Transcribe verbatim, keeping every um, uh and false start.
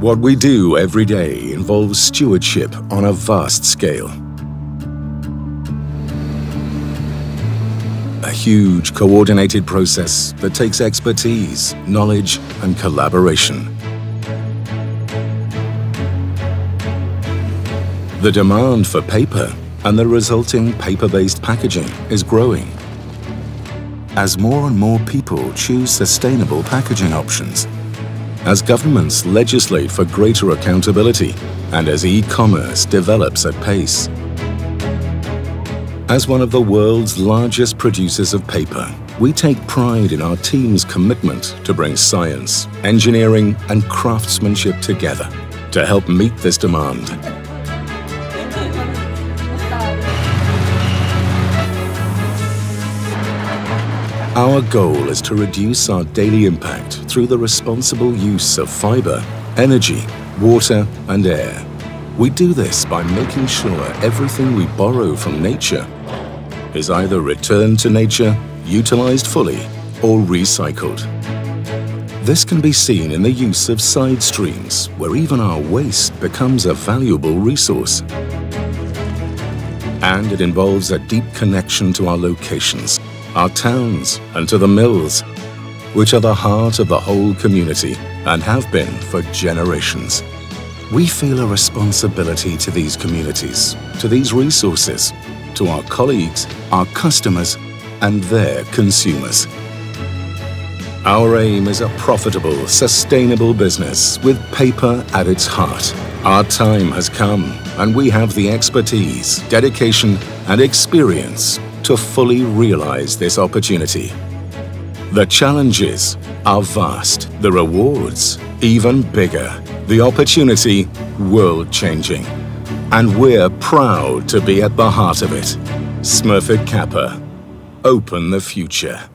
What we do every day involves stewardship on a vast scale. A huge coordinated process that takes expertise, knowledge, and collaboration. The demand for paper and the resulting paper-based packaging is growing, as more and more people choose sustainable packaging options, as governments legislate for greater accountability, and as e-commerce develops at pace. As one of the world's largest producers of paper, we take pride in our team's commitment to bring science, engineering, and craftsmanship together to help meet this demand. Our goal is to reduce our daily impact through the responsible use of fiber, energy, water, and air. We do this by making sure everything we borrow from nature is either returned to nature, utilized fully, or recycled. This can be seen in the use of side streams, where even our waste becomes a valuable resource. And it involves a deep connection to our locations, our towns, and to the mills, which are the heart of the whole community and have been for generations. We feel a responsibility to these communities, to these resources, to our colleagues, our customers, and their consumers. Our aim is a profitable, sustainable business with paper at its heart. Our time has come, and we have the expertise, dedication, and experience to fully realize this opportunity. The challenges are vast, the rewards even bigger, the opportunity world-changing. And we're proud to be at the heart of it. Smurfit Kappa, open the future.